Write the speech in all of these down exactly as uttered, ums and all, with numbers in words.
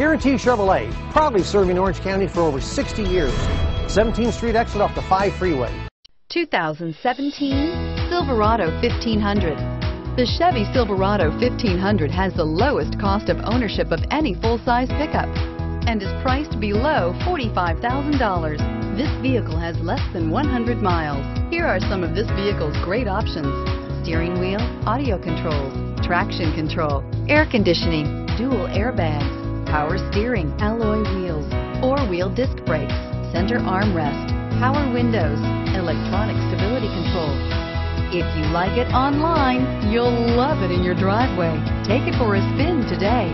Guaranty Chevrolet, proudly serving Orange County for over sixty years. seventeenth Street exit off the five freeway. two thousand seventeen Silverado fifteen hundred. The Chevy Silverado fifteen hundred has the lowest cost of ownership of any full-size pickup and is priced below forty-five thousand dollars. This vehicle has less than one hundred miles. Here are some of this vehicle's great options: steering wheel audio controls, traction control, air conditioning, dual airbags, power steering, alloy wheels, four-wheel disc brakes, center armrest, power windows, electronic stability control. If you like it online, you'll love it in your driveway. Take it for a spin today.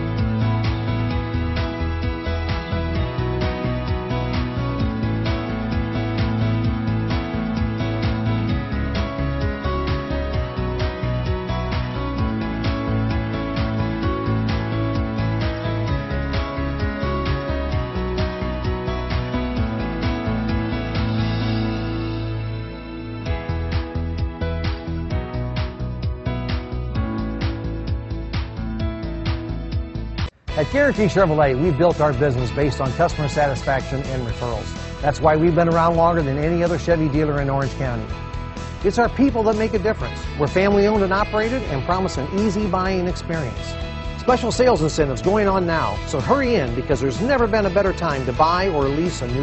At Guaranty Chevrolet, we've built our business based on customer satisfaction and referrals. That's why we've been around longer than any other Chevy dealer in Orange County. It's our people that make a difference. We're family owned and operated and promise an easy buying experience. Special sales incentives going on now, so hurry in because there's never been a better time to buy or lease a new